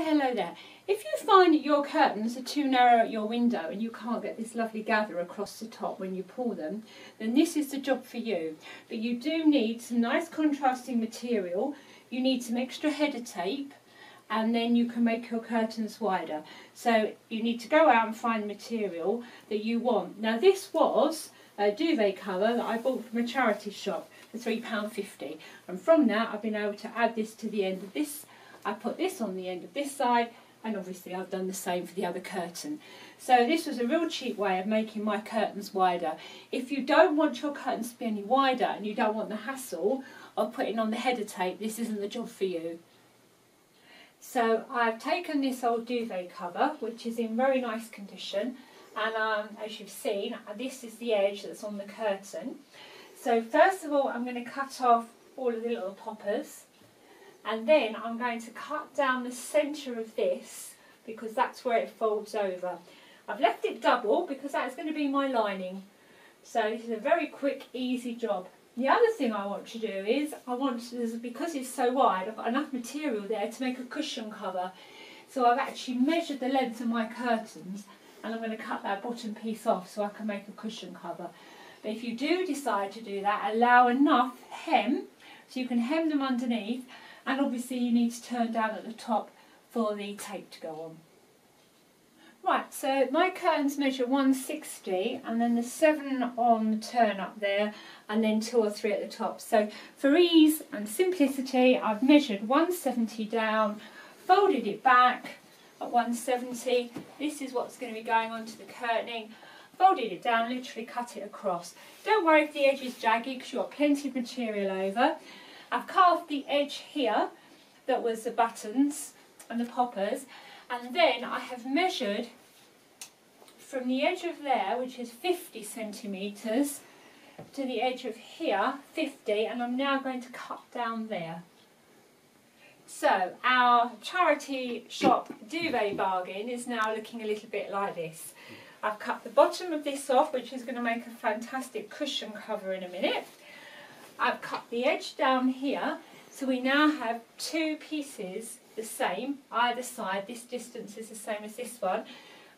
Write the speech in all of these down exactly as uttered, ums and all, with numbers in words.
Hi, hello there. If you find that your curtains are too narrow at your window and you can't get this lovely gather across the top when you pull them, then this is the job for you. But you do need some nice contrasting material, you need some extra header tape, and then you can make your curtains wider. So you need to go out and find material that you want. Now this was a duvet cover that I bought from a charity shop for three pounds fifty, and from that I've been able to add this to the end of this. I put this on the end of this side, and obviously I've done the same for the other curtain. So this was a real cheap way of making my curtains wider. If you don't want your curtains to be any wider and you don't want the hassle of putting on the header tape, this isn't the job for you. So I've taken this old duvet cover, which is in very nice condition, and um, as you've seen, this is the edge that's on the curtain. So first of all, I'm going to cut off all of the little poppers, and then I'm going to cut down the centre of this because that's where it folds over. I've left it double because that's going to be my lining. So this is a very quick, easy job. The other thing I want to do is, I want to, because it's so wide, I've got enough material there to make a cushion cover. So I've actually measured the length of my curtains, and I'm going to cut that bottom piece off so I can make a cushion cover. But if you do decide to do that, allow enough hem, so you can hem them underneath, and obviously you need to turn down at the top for the tape to go on. Right, so my curtains measure one sixty, and then the seven on the turn up there, and then two or three at the top. So for ease and simplicity, I've measured one seventy down, folded it back at one seventy. This is what's going to be going onto the curtaining. Folded it down, literally cut it across. Don't worry if the edge is jaggy because you've got plenty of material over. I've cut off the edge here that was the buttons and the poppers, and then I have measured from the edge of there, which is fifty centimetres, to the edge of here, fifty, and I'm now going to cut down there. So our charity shop duvet bargain is now looking a little bit like this. I've cut the bottom of this off, which is going to make a fantastic cushion cover in a minute. I've cut the edge down here, so we now have two pieces the same either side. This distance is the same as this one.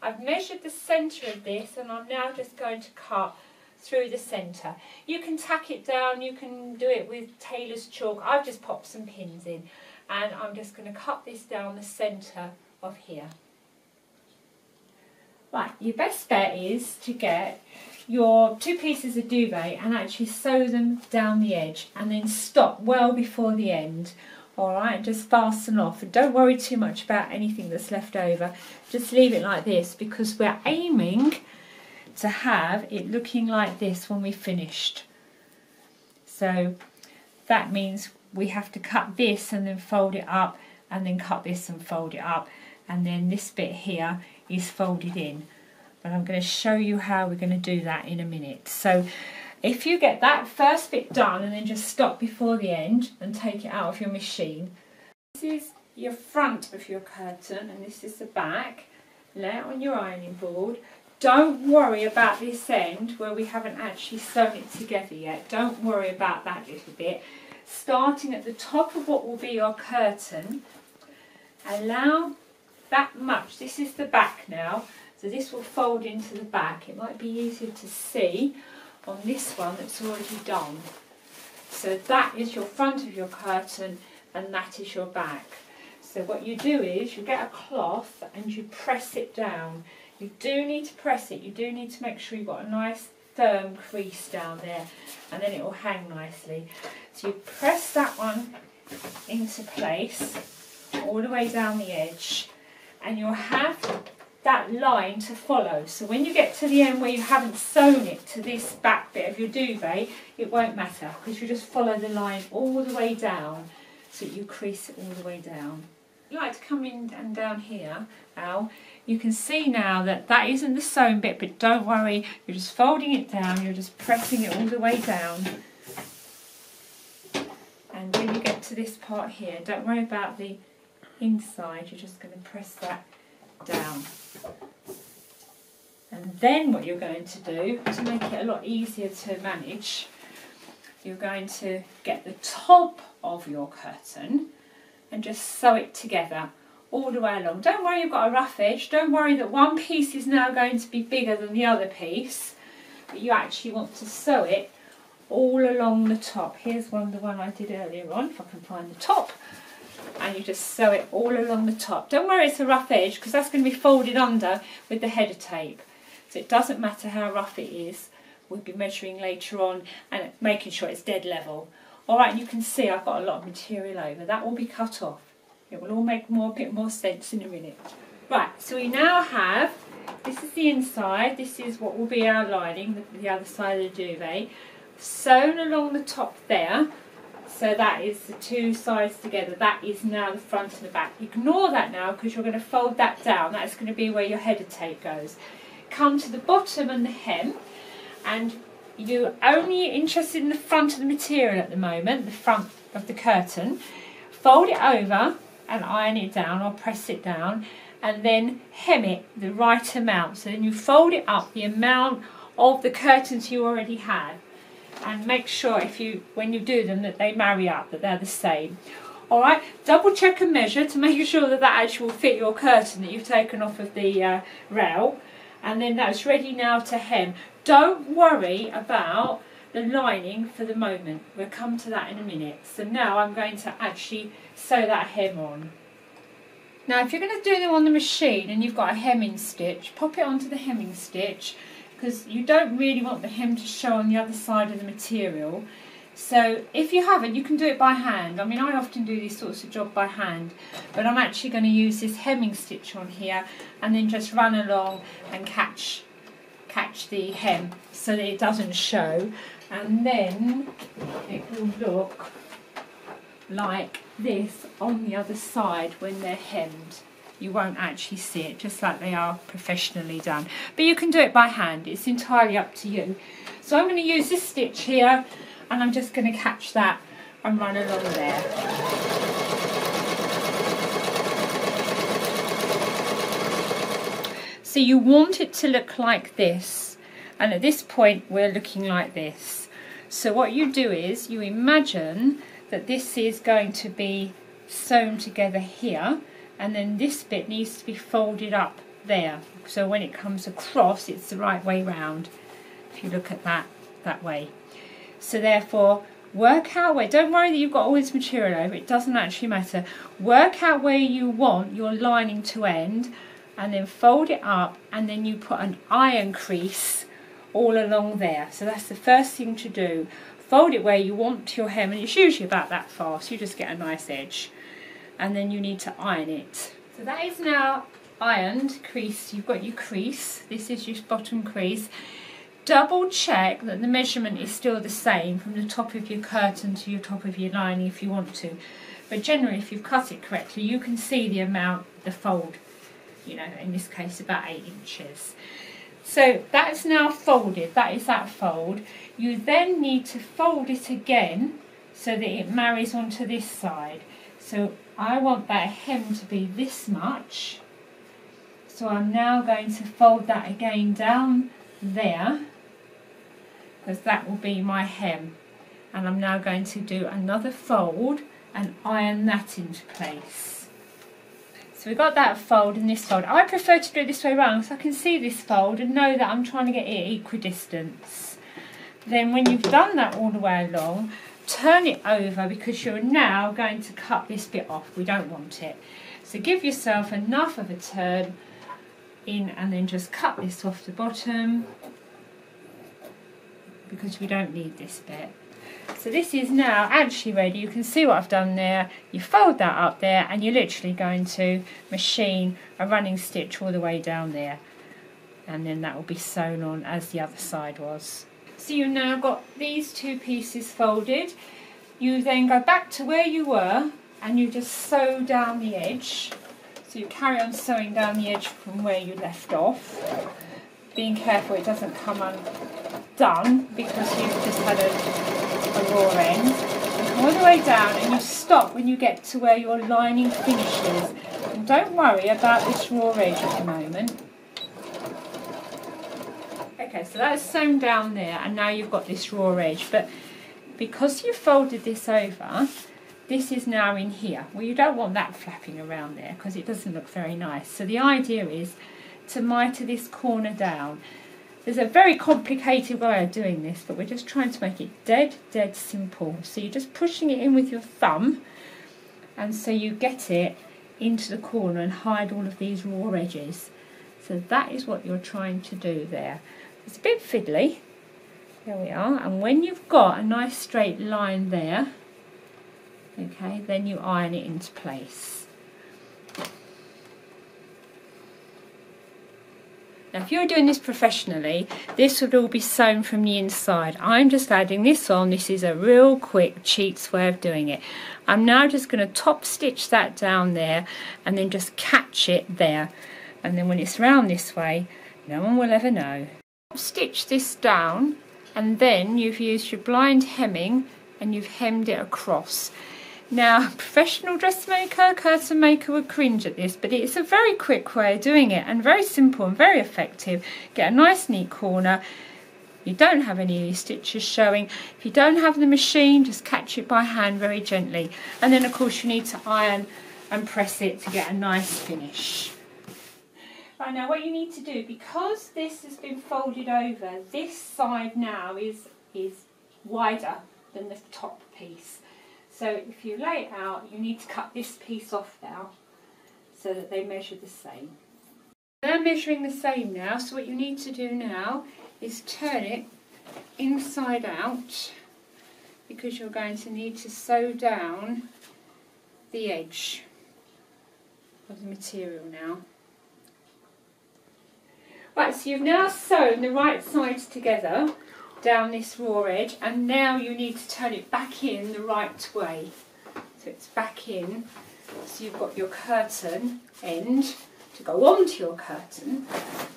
I've measured the centre of this, and I'm now just going to cut through the centre. You can tack it down, you can do it with tailor's chalk. I've just popped some pins in, and I'm just going to cut this down the centre of here. Right, your best bet is to get your two pieces of duvet and actually sew them down the edge, and then stop well before the end. Alright, and just fasten off, and don't worry too much about anything that's left over. Just leave it like this, because we're aiming to have it looking like this when we've finished. So that means we have to cut this and then fold it up, and then cut this and fold it up, and then this bit here is folded in. But I'm going to show you how we're going to do that in a minute. So if you get that first bit done and then just stop before the end and take it out of your machine. This is your front of your curtain, and this is the back. Lay it on your ironing board. Don't worry about this end where we haven't actually sewn it together yet. Don't worry about that little bit. Starting at the top of what will be your curtain, allow that much. This is the back now, so this will fold into the back. It might be easier to see on this one that's already done. So that is your front of your curtain, and that is your back. So what you do is you get a cloth and you press it down. You do need to press it, you do need to make sure you've got a nice firm crease down there, and then it will hang nicely. So you press that one into place all the way down the edge, and you'll have that line to follow. So when you get to the end where you haven't sewn it to this back bit of your duvet, it won't matter, because you just follow the line all the way down, so you crease it all the way down. If you like to come in and down here now, you can see now that that isn't the sewn bit, but don't worry, you're just folding it down, you're just pressing it all the way down. And when you get to this part here, don't worry about the inside, you're just going to press that down. And then what you're going to do, to make it a lot easier to manage, you're going to get the top of your curtain and just sew it together all the way along. Don't worry you've got a rough edge, don't worry that one piece is now going to be bigger than the other piece, but you actually want to sew it all along the top. Here's one, the one I did earlier on, if I can find the top, and you just sew it all along the top. Don't worry it's a rough edge because that's going to be folded under with the header tape, so it doesn't matter how rough it is, we'll be measuring later on and making sure it's dead level. Alright, you can see I've got a lot of material over, that will be cut off. It will all make more, a bit more sense in a minute. Right, so we now have, this is the inside, this is what will be our lining, the, the other side of the duvet, sewn along the top there, so that is the two sides together, that is now the front and the back. Ignore that now because you're going to fold that down, that's going to be where your header tape goes. Come to the bottom and the hem, and you're only interested in the front of the material at the moment, the front of the curtain. Fold it over and iron it down or press it down, and then hem it the right amount, so then you fold it up the amount of the curtains you already had, and make sure if you when you do them that they marry up, that they're the same. Alright, double check and measure to make sure that that actually will fit your curtain that you've taken off of the uh, rail, and then that's ready now to hem. Don't worry about the lining for the moment, we'll come to that in a minute. So now I'm going to actually sew that hem on. Now if you're going to do them on the machine and you've got a hemming stitch, pop it onto the hemming stitch, because you don't really want the hem to show on the other side of the material. So if you haven't, you can do it by hand. I mean, I often do these sorts of job by hand, but I'm actually going to use this hemming stitch on here and then just run along and catch catch the hem so that it doesn't show, and then it will look like this on the other side when they're hemmed. You won't actually see it, just like they are professionally done, but you can do it by hand, it's entirely up to you. So I'm going to use this stitch here and I'm just going to catch that and run along there. So you want it to look like this, and at this point we're looking like this. So what you do is you imagine that this is going to be sewn together here, and then this bit needs to be folded up there, so when it comes across it's the right way round if you look at that that way. So therefore work out where, don't worry that you've got all this material over, it doesn't actually matter, work out where you want your lining to end, and then fold it up, and then you put an iron crease all along there. So that's the first thing to do. Fold it where you want your hem, and it's usually about that far, so you just get a nice edge. And then you need to iron it. So that is now ironed crease. You've got your crease. This is your bottom crease. Double check that the measurement is still the same from the top of your curtain to your top of your lining if you want to. But generally, if you've cut it correctly, you can see the amount, the fold. You know, in this case about eight inches. So that's now folded, that is that fold. You then need to fold it again so that it marries onto this side. So I want that hem to be this much, so I'm now going to fold that again down there, because that will be my hem, and I'm now going to do another fold and iron that into place. So we've got that fold and this fold. I prefer to do it this way round so I can see this fold and know that I'm trying to get it equidistant. Then when you've done that all the way along, turn it over, because you're now going to cut this bit off. We don't want it. So give yourself enough of a turn in, and then just cut this off the bottom, because we don't need this bit. So this is now actually ready, you can see what I've done there, you fold that up there, and you're literally going to machine a running stitch all the way down there, and then that will be sewn on as the other side was. So you've now got these two pieces folded, you then go back to where you were and you just sew down the edge, so you carry on sewing down the edge from where you left off, being careful it doesn't come undone because you've just had a raw end. You come all the way down and you stop when you get to where your lining finishes, and don't worry about this raw edge at the moment. Okay, so that's sewn down there, and now you've got this raw edge, but because you folded this over, This is now in here. Well, you don't want that flapping around there because it doesn't look very nice. So the idea is to mitre this corner down. There's a very complicated way of doing this, but we're just trying to make it dead, dead simple. So you're just pushing it in with your thumb, and so you get it into the corner and hide all of these raw edges. So that is what you're trying to do there. It's a bit fiddly. There we are. And when you've got a nice straight line there, okay, then you iron it into place. Now if you're doing this professionally, this would all be sewn from the inside. I'm just adding this on. This is a real quick cheats way of doing it. I'm now just going to top stitch that down there and then just catch it there, and then when it's round this way, no one will ever know. Top stitch this down, and then you've used your blind hemming and you've hemmed it across. Now, professional dressmaker, curtain maker would cringe at this, but it's a very quick way of doing it and very simple and very effective. Get a nice neat corner. You don't have any of these stitches showing. If you don't have the machine, just catch it by hand very gently. And then of course you need to iron and press it to get a nice finish. Right, now what you need to do, because this has been folded over, this side now is, is wider than the top piece. So if you lay it out, you need to cut this piece off now so that they measure the same. They're measuring the same now, so what you need to do now is turn it inside out, because you're going to need to sew down the edge of the material now. Right, so you've now sewn the right sides together down this raw edge, and now you need to turn it back in the right way. So it's back in, so you've got your curtain end to go onto your curtain,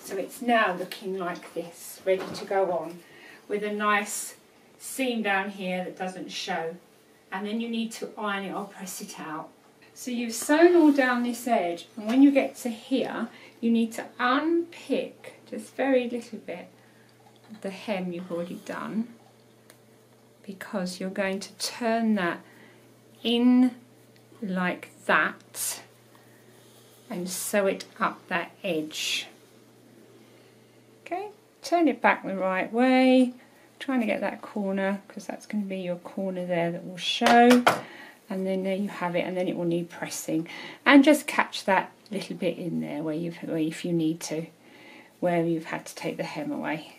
so it's now looking like this, ready to go on, with a nice seam down here that doesn't show. And then you need to iron it or press it out. So you've sewn all down this edge, and when you get to here, you need to unpick just very little bit the hem you've already done, because you're going to turn that in like that and sew it up that edge. Okay, turn it back the right way, trying to get that corner, because that's going to be your corner there that will show. And then there you have it, and then it will need pressing, and just catch that little bit in there where you've, where if you need to, where you've had to take the hem away.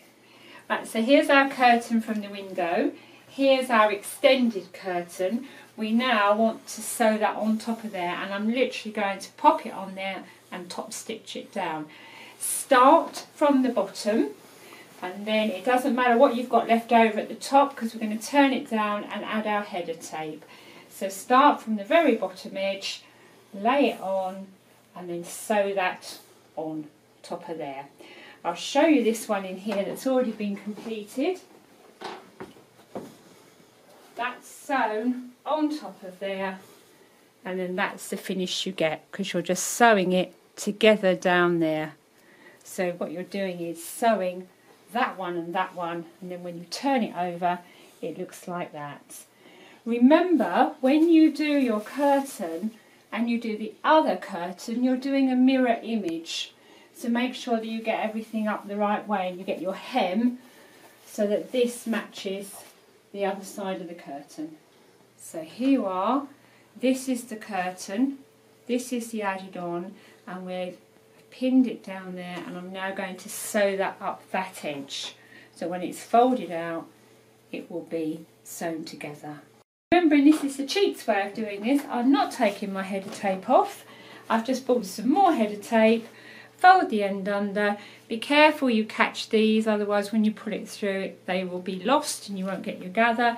Right, so here's our curtain from the window, here's our extended curtain. We now want to sew that on top of there, and I'm literally going to pop it on there and top stitch it down. Start from the bottom, and then it doesn't matter what you've got left over at the top, because we're going to turn it down and add our header tape. So start from the very bottom edge, lay it on, and then sew that on top of there. I'll show you this one in here that's already been completed. That's sewn on top of there, and then that's the finish you get, because you're just sewing it together down there. So what you're doing is sewing that one and that one, and then when you turn it over, it looks like that. Remember, when you do your curtain and you do the other curtain, you're doing a mirror image. So make sure that you get everything up the right way, and you get your hem so that this matches the other side of the curtain. So here you are, this is the curtain, this is the added on, and we've pinned it down there, and I'm now going to sew that up that edge. So when it's folded out, it will be sewn together. Remembering this is the cheats way of doing this, I'm not taking my header tape off. I've just bought some more header tape. Fold the end under. Be careful you catch these, otherwise when you pull it through they will be lost and you won't get your gather.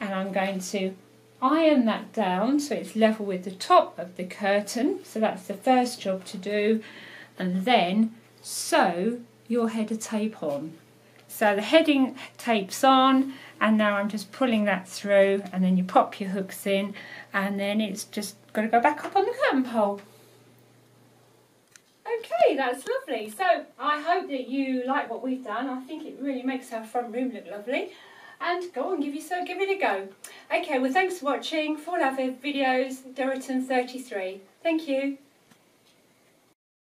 And I'm going to iron that down so it's level with the top of the curtain. So that's the first job to do, and then sew your header tape on. So the heading tape's on, and now I'm just pulling that through, and then you pop your hooks in, and then it's just got to go back up on the curtain pole. Okay, that's lovely. So I hope that you like what we've done. I think it really makes our front room look lovely. and go on, give you so give it a go. Okay, well, thanks for watching. For all our videos, dereton thirty-three. Thank you.